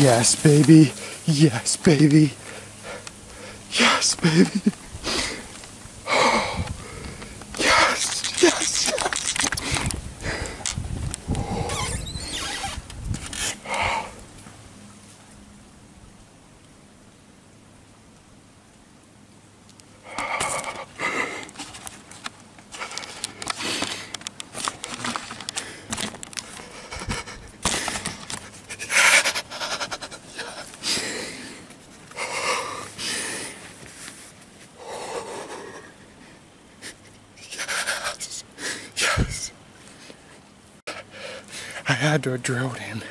Yes, baby. Yes, baby. Yes, baby. Yes, yes, yes. I had to drill it in.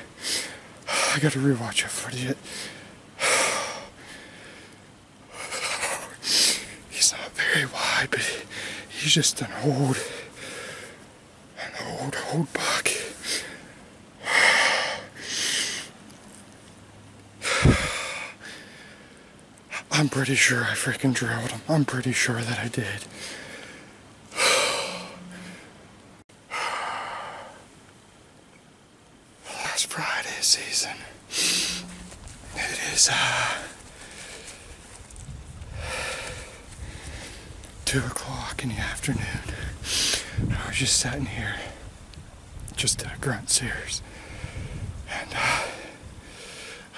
I gotta rewatch it for the... He's not very wide, but he's just an old buck. I'm pretty sure I freaking drilled him. I'm pretty sure that I did. Friday season. It is 2 o'clock in the afternoon. I was just sitting here, just grunt sears, and I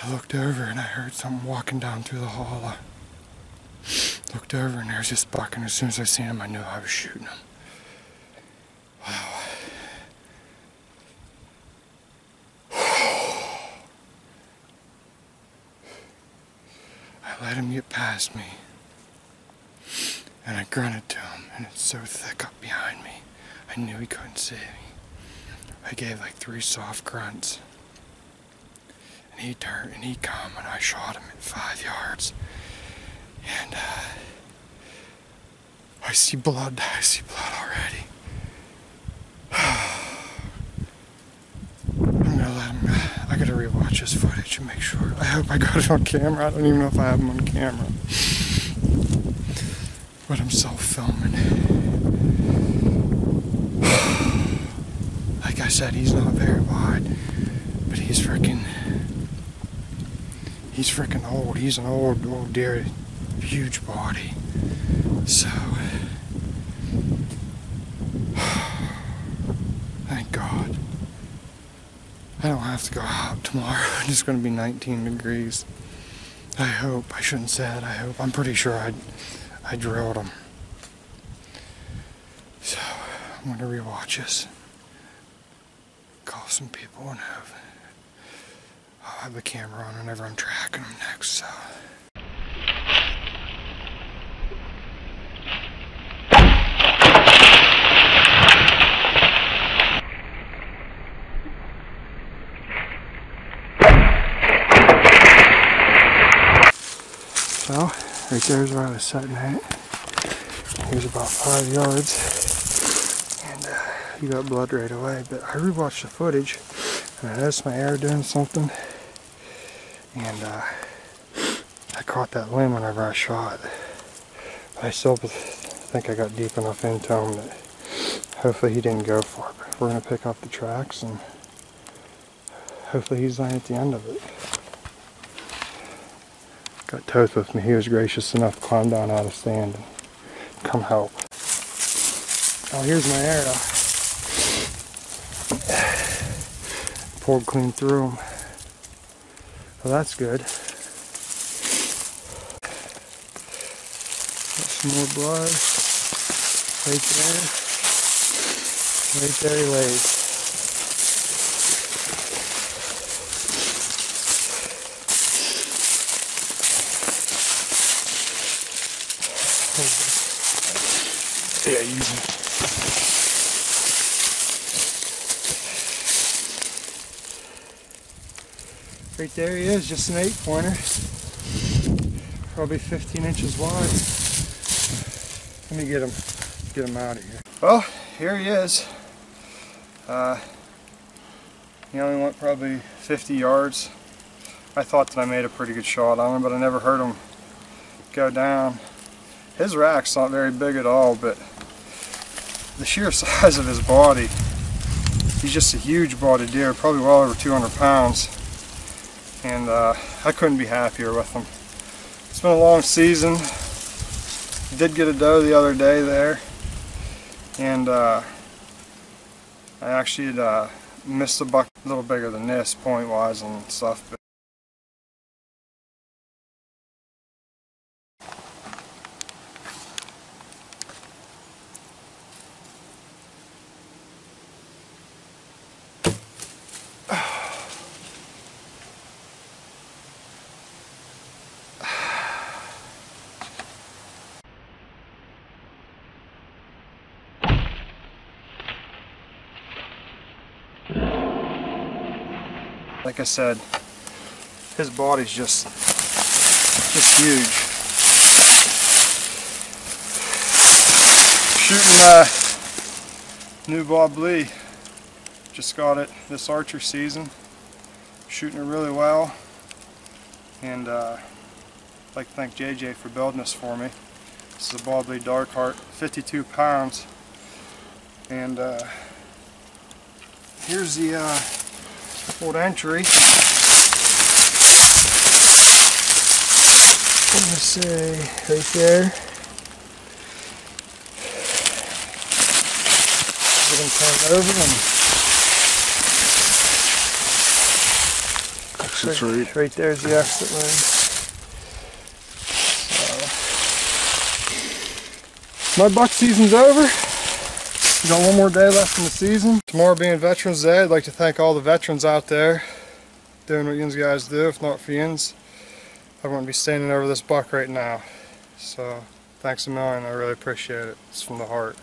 looked over and I heard something walking down through the hall. I looked over and there's this buck, and as soon as I seen him, I knew I was shooting him. Wow. I let him get past me, and I grunted to him, and it's so thick up behind me, I knew he couldn't see me. I gave like 3 soft grunts, and he turned, and he come, and I shot him at 5 yards, and I see blood already. I gotta rewatch this footage and make sure. I hope I got it on camera. I don't even know if I have them on camera. But I'm self-filming. Like I said, he's not very wide. But he's freaking old. He's an old deer. Huge body. So... Thank God. I don't have to go out tomorrow. It's going to be 19 degrees. I hope. I shouldn't say it. I hope. I'm pretty sure I drilled him. So, I'm going to rewatch this. Call some people and I'll have the camera on whenever I'm tracking them next, so... Well, right there's where I was setting at. He was about 5 yards, and he got blood right away. But I rewatched the footage, and I noticed my arrow doing something, and I caught that limb whenever I shot. But I still think I got deep enough into him that hopefully he didn't go for it. But we're gonna pick up the tracks, and hopefully he's lying at the end of it. Got Toth with me. He was gracious enough to climb down out of stand and come help. Oh, here's my arrow. Pulled clean through him. Well, that's good. Got some more blood. Right there. Right there he lays. Yeah, easy. Right there he is, just an 8-pointer. Probably 15 inches wide. Let me get him out of here. Well, here he is. He only went probably 50 yards. I thought that I made a pretty good shot on him, but I never heard him go down. His rack's not very big at all, but the sheer size of his body, he's just a huge body deer, probably well over 200 pounds. and I couldn't be happier with them. It's been a long season. Did get a doe the other day there, and I actually had missed a buck a little bigger than this point wise and stuff. But like I said, his body's just huge. Shooting new Bob Lee. Just got it this archer season. Shooting it really well. And I'd like to thank JJ for building this for me. This is a Bob Lee Dark Heart, 52 pounds. And here's the old entry. Let me see, right there. We can turn it over and exit right. Right there's the exit line. So, my buck season's over. We got one more day left in the season. Tomorrow being Veterans Day, I'd like to thank all the veterans out there doing what you guys do. If not for you, I wouldn't be standing over this buck right now. So thanks a million, I really appreciate it. It's from the heart.